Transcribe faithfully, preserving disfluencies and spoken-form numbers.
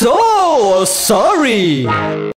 So sorry.